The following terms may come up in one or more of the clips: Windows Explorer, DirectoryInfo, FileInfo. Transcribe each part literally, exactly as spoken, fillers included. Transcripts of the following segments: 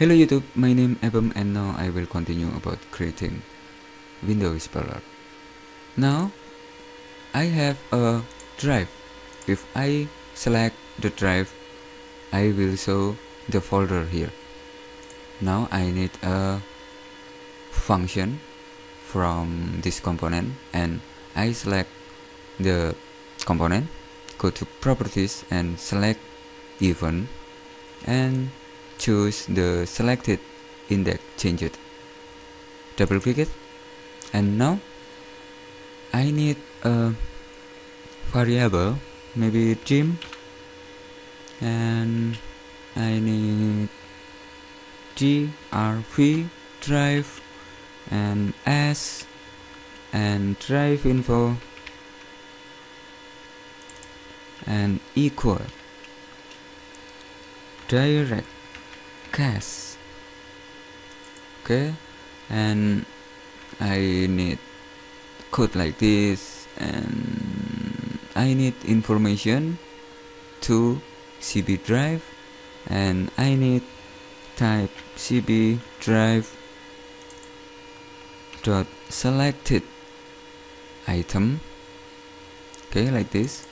Hello YouTube, my name is Abam and now I will continue about creating Windows Explorer. Now I have a drive. If I select the drive, I will show the folder here. Now I need a function from this component and I select the component, go to properties and select event and choose the selected index, change it, double click it, and now I need a variable, maybe gym, and I need D R V drive and S and drive info and equal direct cast. Okay, and I need code like this and I need information to C B drive and I need type C B drive dot selected item, okay, like this,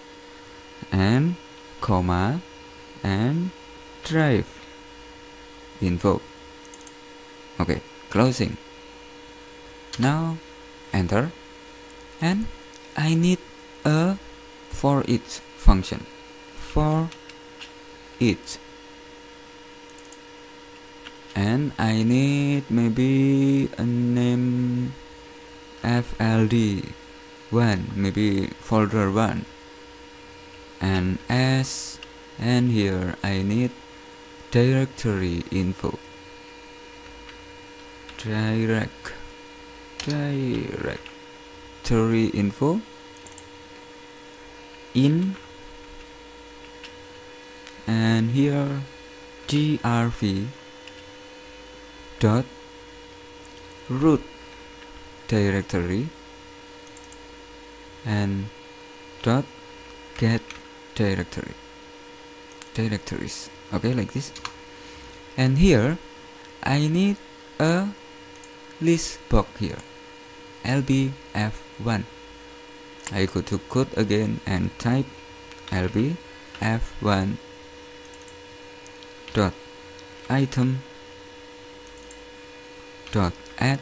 and comma and drive info. Okay, closing. Now enter, and I need a for each function. For each, and I need maybe a name F L D one, maybe folder one, and S, and here I need directory info, direct directory info in, and here D R V dot root directory and dot get directory directories, okay, like this. And here I need a list box here, L B F one. I go to code again and type L B F one dot item dot add,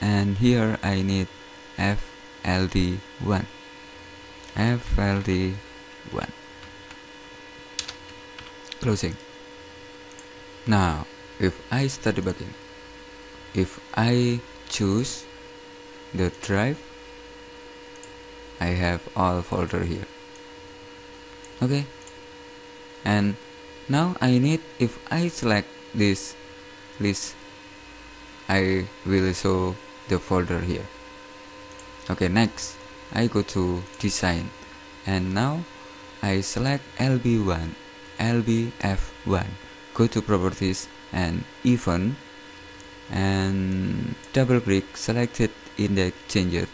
and here I need F L D one, F L D one, closing. Now if I start debugging, if I choose the drive, I have all folder here, okay. And now I need, if I select this list, I will show the folder here. Okay, next I go to design and now I select L B one, L B F one, go to properties and event and double click selected index, change it,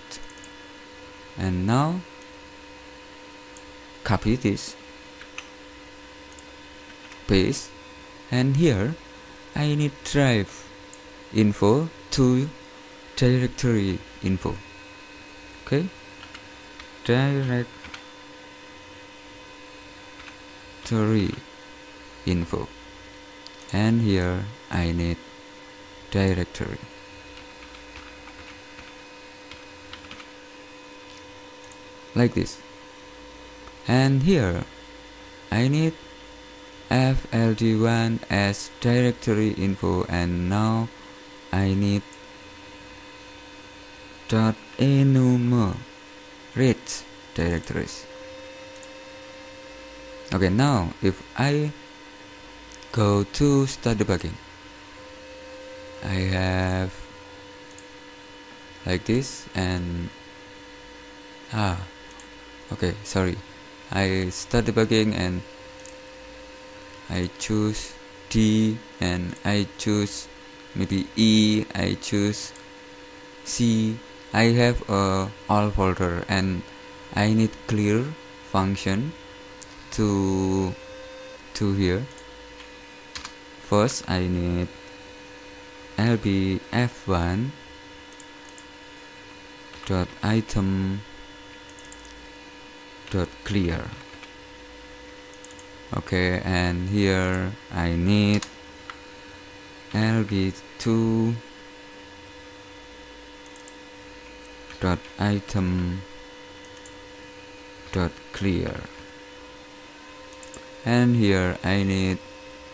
and now copy this, paste, and here I need drive info to directory info, okay, directory info, and here I need directory, like this, and here I need F L D one as directory info, and now I need dot enumerate directories. Okay, now if I go to start debugging, I have like this, and ah okay sorry I start debugging and I choose D and I choose maybe E, I choose C, I have a all folder, and I need clear function to to here First, I need lbf one dot item dot clear. Okay, and here I need lb two dot item dot clear, and here I need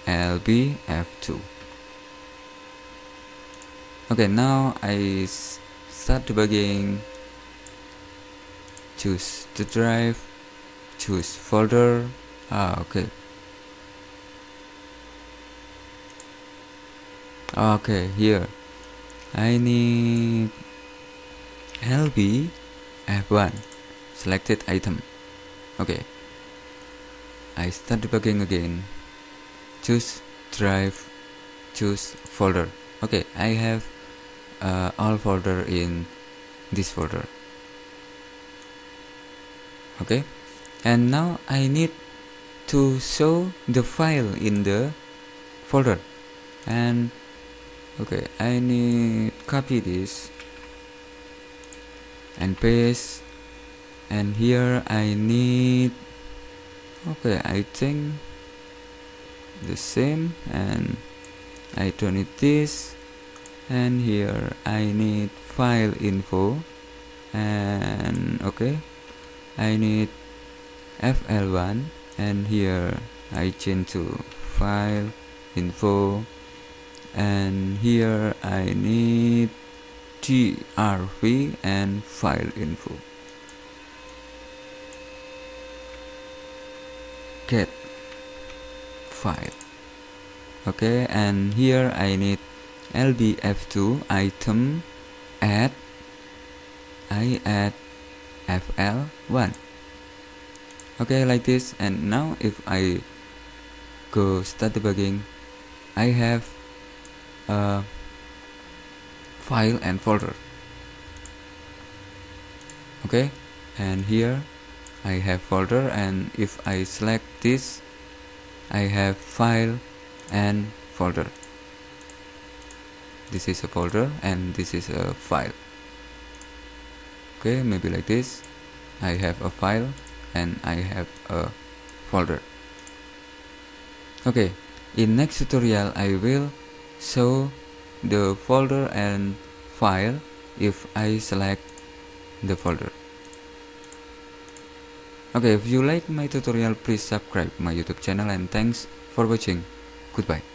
lbf two. Okay, now I start debugging. Choose the drive, choose folder. Ah, okay. Okay, here I need lbf one selected item. Okay, I start debugging again. Choose drive, choose folder. Okay, I have uh, all folder in this folder. Okay, and now I need to show the file in the folder, and okay, I need copy this and paste, and here I need, okay, I think the same, and I don't need this, and here I need file info, and okay, I need F L one, and here I change to file info, and here I need D R V and file info get file. Okay, and here I need lbf two item add, I add F L one. Okay, like this, and now if I go start debugging, I have a file and folder. Okay, and here I have folder, and if I select this, I have file and folder. This is a folder and this is a file. Okay, maybe like this. I have a file and I have a folder. Okay, in next tutorial I will show the folder and file if I select the folder. Okay, if you like my tutorial, please subscribe my YouTube channel, and thanks for watching. Goodbye.